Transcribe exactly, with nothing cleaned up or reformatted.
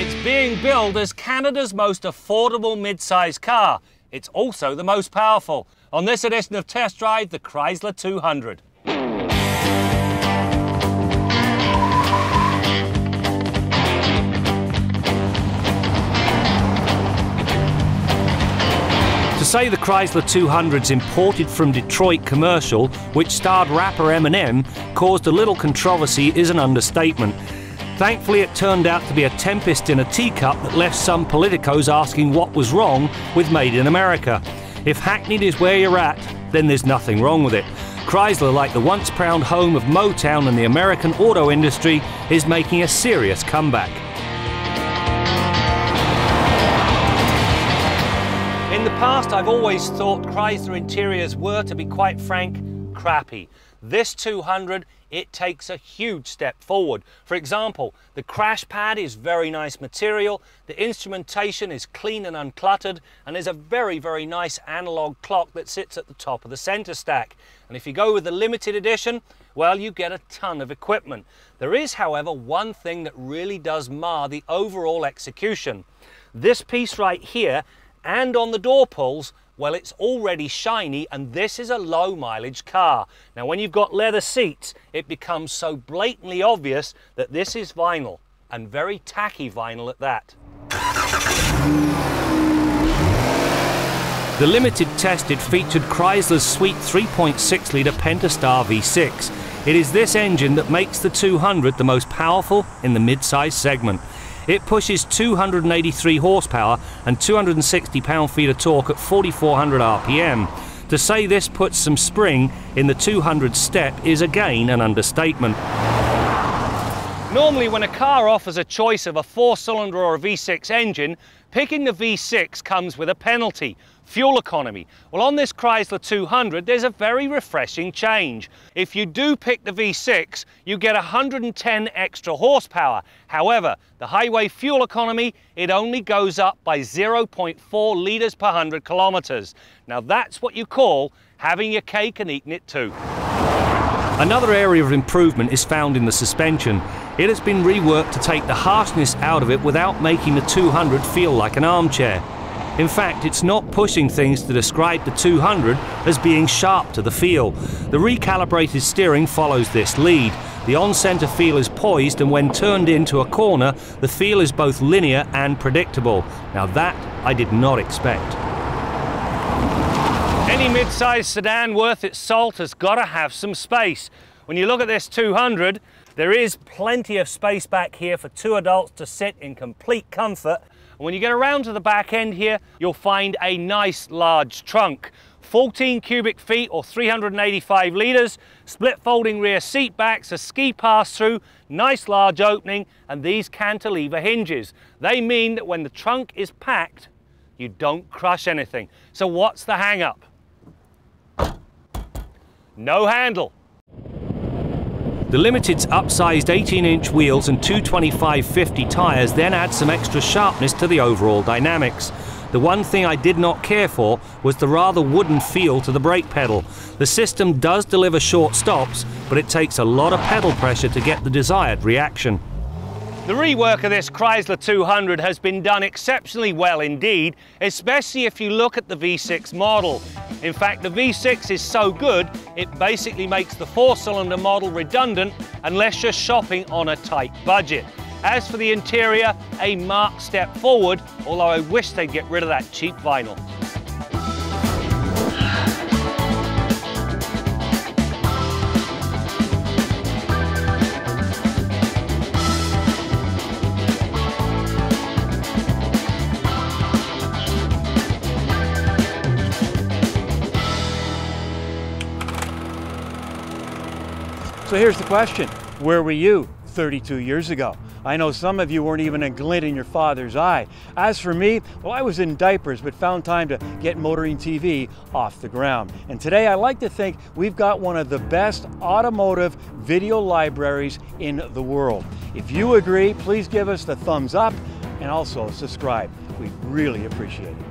It's being billed as Canada's most affordable mid-size car. It's also the most powerful. On this edition of Test Drive, the Chrysler two hundred. To say the Chrysler two hundred's imported from Detroit commercial, which starred rapper Eminem, caused a little controversy is an understatement. Thankfully, it turned out to be a tempest in a teacup that left some politicos asking what was wrong with Made in America. If hackneyed is where you're at, then there's nothing wrong with it. Chrysler, like the once proud home of Motown and the American auto industry, is making a serious comeback. In the past, I've always thought Chrysler interiors were, to be quite frank, crappy. This two hundred, it takes a huge step forward. For example, the crash pad is very nice material, the instrumentation is clean and uncluttered, and there's a very, very nice analog clock that sits at the top of the center stack. And if you go with the limited edition, well, you get a ton of equipment. There is, however, one thing that really does mar the overall execution. This piece right here, and on the door pulls, well, it's already shiny, and this is a low mileage car. Now, when you've got leather seats, it becomes so blatantly obvious that this is vinyl, and very tacky vinyl at that. The limited tested featured Chrysler's sweet three point six litre Pentastar V six. It is this engine that makes the two hundred the most powerful in the mid-size segment. It pushes two hundred eighty-three horsepower and two hundred sixty pound-feet of torque at forty-four hundred R P M. To say this puts some spring in the two hundred step is again an understatement. Normally, when a car offers a choice of a four-cylinder or a V six engine, picking the V six comes with a penalty: fuel economy. Well, on this Chrysler two hundred, there's a very refreshing change. If you do pick the V six, you get one hundred ten extra horsepower. However, the highway fuel economy, it only goes up by zero point four litres per one hundred kilometres. Now, that's what you call having your cake and eating it too. Another area of improvement is found in the suspension. It has been reworked to take the harshness out of it without making the two hundred feel like an armchair. In fact, it's not pushing things to describe the two hundred as being sharp to the feel. The recalibrated steering follows this lead. The on-center feel is poised, and when turned into a corner, the feel is both linear and predictable. Now that I did not expect. Any mid-sized sedan worth its salt has got to have some space. When you look at this two hundred, there is plenty of space back here for two adults to sit in complete comfort. And when you get around to the back end here, you'll find a nice large trunk. fourteen cubic feet or three hundred eighty-five litres, split folding rear seat backs, a ski pass through, nice large opening, and these cantilever hinges. They mean that when the trunk is packed, you don't crush anything. So what's the hang up? No handle. The Limited's upsized eighteen inch wheels and two twenty-five fifty tyres then add some extra sharpness to the overall dynamics. The one thing I did not care for was the rather wooden feel to the brake pedal. The system does deliver short stops, but it takes a lot of pedal pressure to get the desired reaction. The rework of this Chrysler two hundred has been done exceptionally well indeed, especially if you look at the V six model. In fact, the V six is so good, it basically makes the four-cylinder model redundant unless you're shopping on a tight budget. As for the interior, a marked step forward, although I wish they'd get rid of that cheap vinyl. So here's the question: where were you thirty-two years ago? I know some of you weren't even a glint in your father's eye. As for me, well, I was in diapers, but found time to get Motoring T V off the ground. And today I like to think we've got one of the best automotive video libraries in the world. If you agree, please give us the thumbs up and also subscribe. We really appreciate it.